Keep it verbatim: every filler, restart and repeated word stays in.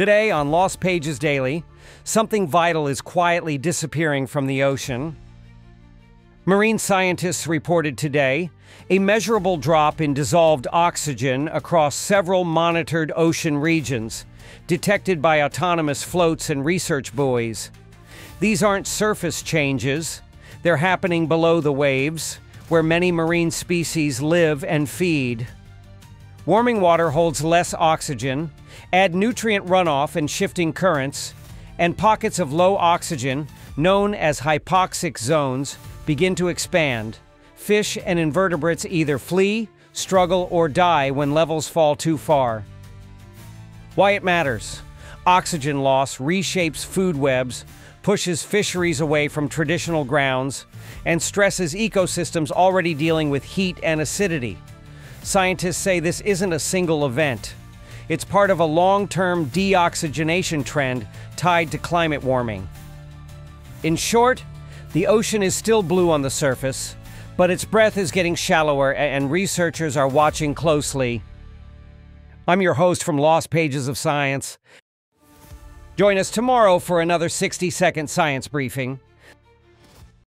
Today on Lost Pages Daily, something vital is quietly disappearing from the ocean. Marine scientists reported today a measurable drop in dissolved oxygen across several monitored ocean regions, detected by autonomous floats and research buoys. These aren't surface changes. They're happening below the waves, where many marine species live and feed. Warming water holds less oxygen. Add nutrient runoff and shifting currents, and pockets of low oxygen, known as hypoxic zones, begin to expand. Fish and invertebrates either flee, struggle, or die when levels fall too far. Why it matters. Oxygen loss reshapes food webs, pushes fisheries away from traditional grounds, and stresses ecosystems already dealing with heat and acidity. Scientists say this isn't a single event. It's part of a long-term deoxygenation trend tied to climate warming. In short, the ocean is still blue on the surface, but its breadth is getting shallower and researchers are watching closely. I'm your host from Lost Pages of Science. Join us tomorrow for another sixty-second science briefing.